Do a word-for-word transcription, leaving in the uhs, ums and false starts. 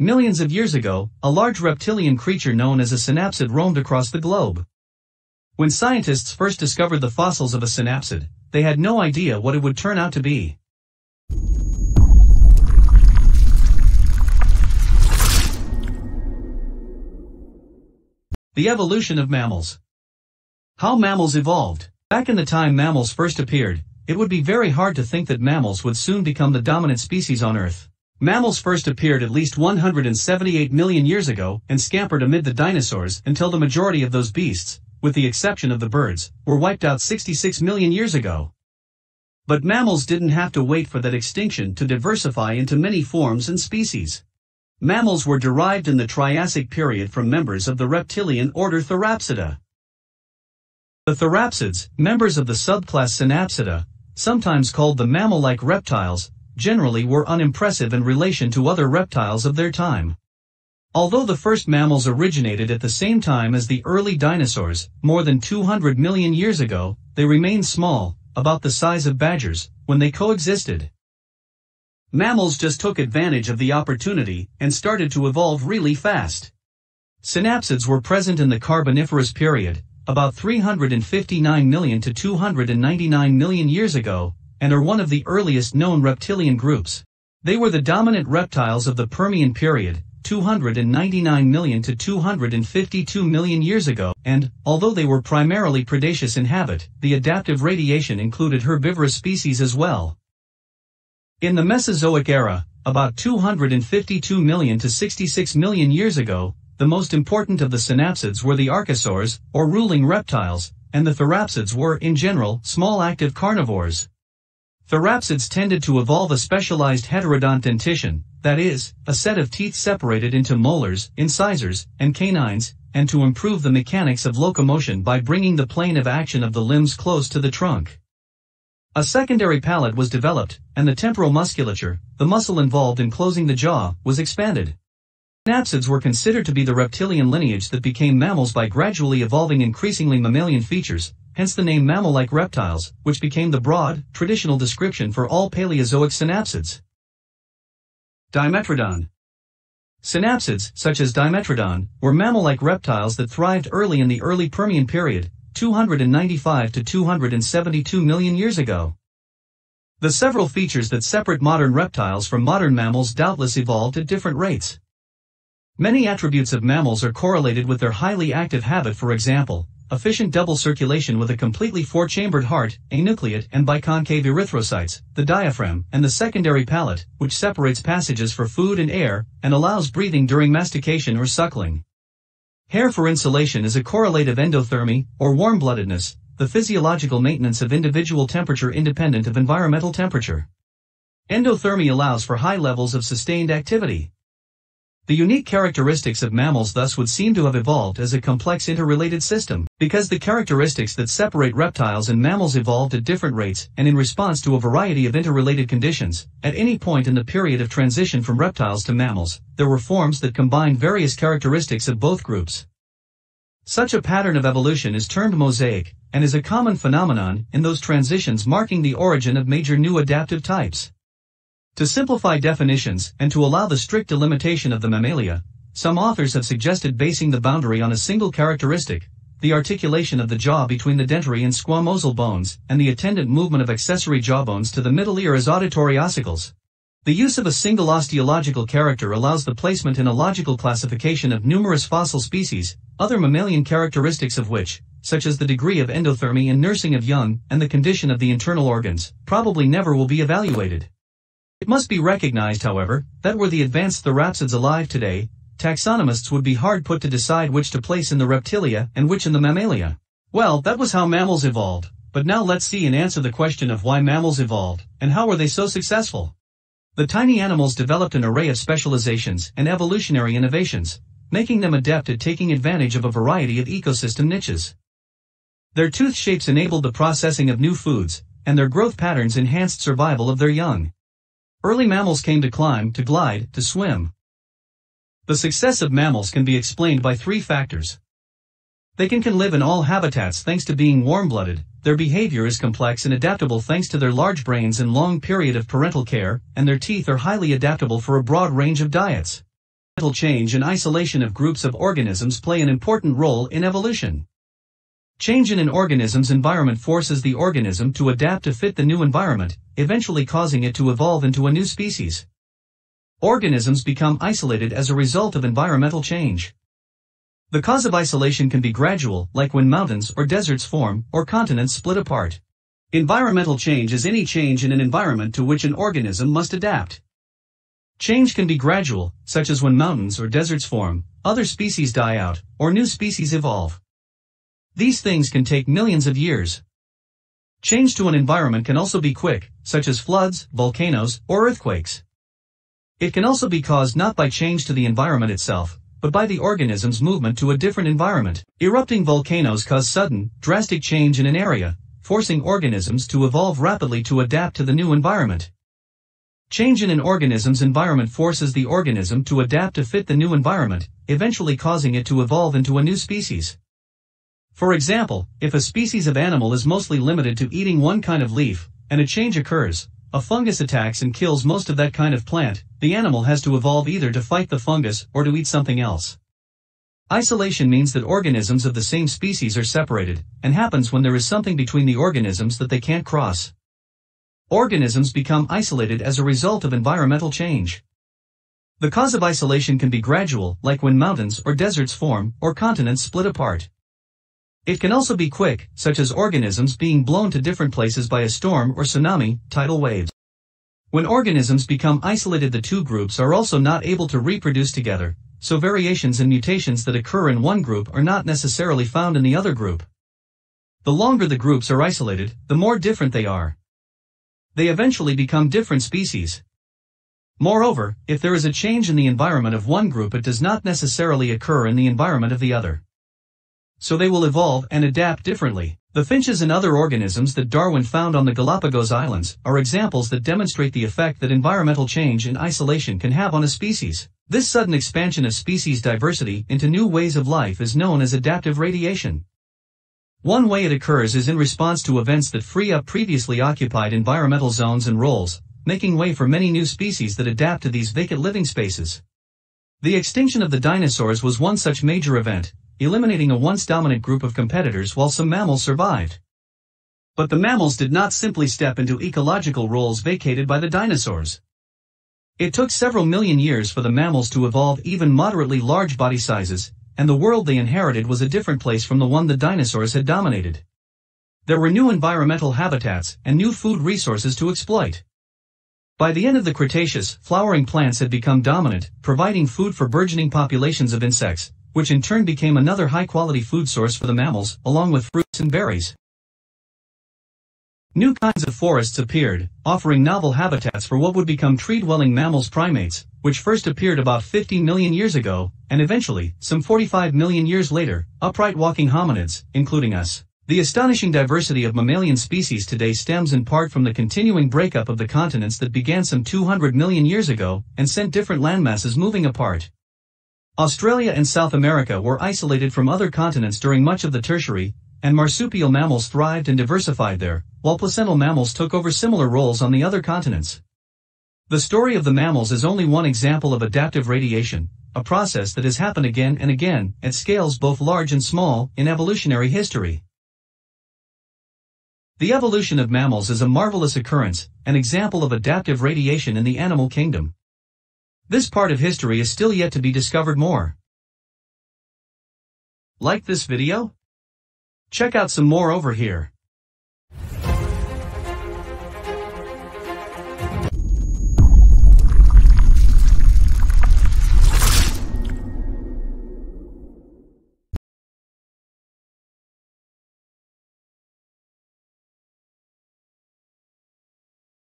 Millions of years ago, a large reptilian creature known as a synapsid roamed across the globe. When scientists first discovered the fossils of a synapsid, they had no idea what it would turn out to be. The evolution of mammals. How mammals evolved. Back in the time mammals first appeared, it would be very hard to think that mammals would soon become the dominant species on Earth. Mammals first appeared at least one hundred seventy-eight million years ago and scampered amid the dinosaurs until the majority of those beasts, with the exception of the birds, were wiped out sixty-six million years ago. But mammals didn't have to wait for that extinction to diversify into many forms and species. Mammals were derived in the Triassic period from members of the reptilian order Therapsida. The therapsids, members of the subclass Synapsida, sometimes called the mammal-like reptiles, generally were unimpressive in relation to other reptiles of their time. Although the first mammals originated at the same time as the early dinosaurs, more than two hundred million years ago, they remained small, about the size of badgers, when they coexisted. Mammals just took advantage of the opportunity and started to evolve really fast. Synapsids were present in the Carboniferous period, about three hundred fifty-nine million to two hundred ninety-nine million years ago, and are one of the earliest known reptilian groups. They were the dominant reptiles of the Permian period, two hundred ninety-nine million to two hundred fifty-two million years ago, and, although they were primarily predaceous in habit, the adaptive radiation included herbivorous species as well. In the Mesozoic era, about two hundred fifty-two million to sixty-six million years ago, the most important of the synapsids were the archosaurs, or ruling reptiles, and the therapsids were, in general, small active carnivores. Therapsids tended to evolve a specialized heterodont dentition, that is, a set of teeth separated into molars, incisors, and canines, and to improve the mechanics of locomotion by bringing the plane of action of the limbs close to the trunk. A secondary palate was developed, and the temporal musculature, the muscle involved in closing the jaw, was expanded. Synapsids were considered to be the reptilian lineage that became mammals by gradually evolving increasingly mammalian features, hence the name mammal-like reptiles, which became the broad, traditional description for all Paleozoic synapsids. Dimetrodon. Synapsids, such as Dimetrodon, were mammal-like reptiles that thrived early in the early Permian period, two hundred ninety-five to two hundred seventy-two million years ago. The several features that separate modern reptiles from modern mammals doubtless evolved at different rates. Many attributes of mammals are correlated with their highly active habit, for example, efficient double circulation with a completely four-chambered heart, anucleate and biconcave erythrocytes, the diaphragm, and the secondary palate, which separates passages for food and air, and allows breathing during mastication or suckling. Hair for insulation is a correlate of endothermy, or warm-bloodedness, the physiological maintenance of individual temperature independent of environmental temperature. Endothermy allows for high levels of sustained activity. The unique characteristics of mammals thus would seem to have evolved as a complex interrelated system, because the characteristics that separate reptiles and mammals evolved at different rates and in response to a variety of interrelated conditions. At any point in the period of transition from reptiles to mammals, there were forms that combined various characteristics of both groups. Such a pattern of evolution is termed mosaic, and is a common phenomenon in those transitions marking the origin of major new adaptive types. To simplify definitions and to allow the strict delimitation of the mammalia, some authors have suggested basing the boundary on a single characteristic, the articulation of the jaw between the dentary and squamosal bones, and the attendant movement of accessory jawbones to the middle ear as auditory ossicles. The use of a single osteological character allows the placement in a logical classification of numerous fossil species, other mammalian characteristics of which, such as the degree of endothermy and nursing of young, and the condition of the internal organs, probably never will be evaluated. It must be recognized, however, that were the advanced therapsids alive today, taxonomists would be hard put to decide which to place in the reptilia and which in the mammalia. Well, that was how mammals evolved, but now let's see and answer the question of why mammals evolved, and how were they so successful? The tiny animals developed an array of specializations and evolutionary innovations, making them adept at taking advantage of a variety of ecosystem niches. Their tooth shapes enabled the processing of new foods, and their growth patterns enhanced survival of their young. Early mammals came to climb, to glide, to swim. The success of mammals can be explained by three factors. They can, can live in all habitats thanks to being warm-blooded, their behavior is complex and adaptable thanks to their large brains and long period of parental care, and their teeth are highly adaptable for a broad range of diets. change and isolation of groups of organisms play an important role in evolution. Change in an organism's environment forces the organism to adapt to fit the new environment, eventually causing it to evolve into a new species. Organisms become isolated as a result of environmental change. The cause of isolation can be gradual, like when mountains or deserts form, or continents split apart. Environmental change is any change in an environment to which an organism must adapt. Change can be gradual, such as when mountains or deserts form, other species die out, or new species evolve. These things can take millions of years. Change to an environment can also be quick, such as floods, volcanoes, or earthquakes. It can also be caused not by change to the environment itself, but by the organism's movement to a different environment. Erupting volcanoes cause sudden, drastic change in an area, forcing organisms to evolve rapidly to adapt to the new environment. Change in an organism's environment forces the organism to adapt to fit the new environment, eventually causing it to evolve into a new species. For example, if a species of animal is mostly limited to eating one kind of leaf, and a change occurs, a fungus attacks and kills most of that kind of plant, the animal has to evolve either to fight the fungus or to eat something else. Isolation means that organisms of the same species are separated, and happens when there is something between the organisms that they can't cross. Organisms become isolated as a result of environmental change. The cause of isolation can be gradual, like when mountains or deserts form, or continents split apart. It can also be quick, such as organisms being blown to different places by a storm or tsunami, tidal waves. When organisms become isolated, the two groups are also not able to reproduce together, so variations and mutations that occur in one group are not necessarily found in the other group. The longer the groups are isolated, the more different they are. They eventually become different species. Moreover, if there is a change in the environment of one group, it does not necessarily occur in the environment of the other. So they will evolve and adapt differently. The finches and other organisms that Darwin found on the Galapagos Islands are examples that demonstrate the effect that environmental change and isolation can have on a species. This sudden expansion of species diversity into new ways of life is known as adaptive radiation. One way it occurs is in response to events that free up previously occupied environmental zones and roles, making way for many new species that adapt to these vacant living spaces. The extinction of the dinosaurs was one such major event, eliminating a once-dominant group of competitors while some mammals survived. But the mammals did not simply step into ecological roles vacated by the dinosaurs. It took several million years for the mammals to evolve even moderately large body sizes, and the world they inherited was a different place from the one the dinosaurs had dominated. There were new environmental habitats and new food resources to exploit. By the end of the Cretaceous, flowering plants had become dominant, providing food for burgeoning populations of insects, which in turn became another high-quality food source for the mammals, along with fruits and berries. New kinds of forests appeared, offering novel habitats for what would become tree-dwelling mammals, primates, which first appeared about fifty million years ago, and eventually, some forty-five million years later, upright walking hominids, including us. The astonishing diversity of mammalian species today stems in part from the continuing breakup of the continents that began some two hundred million years ago, and sent different landmasses moving apart. Australia and South America were isolated from other continents during much of the Tertiary, and marsupial mammals thrived and diversified there, while placental mammals took over similar roles on the other continents. The story of the mammals is only one example of adaptive radiation, a process that has happened again and again, at scales both large and small, in evolutionary history. The evolution of mammals is a marvelous occurrence, an example of adaptive radiation in the animal kingdom. This part of history is still yet to be discovered more. Like this video? Check out some more over here.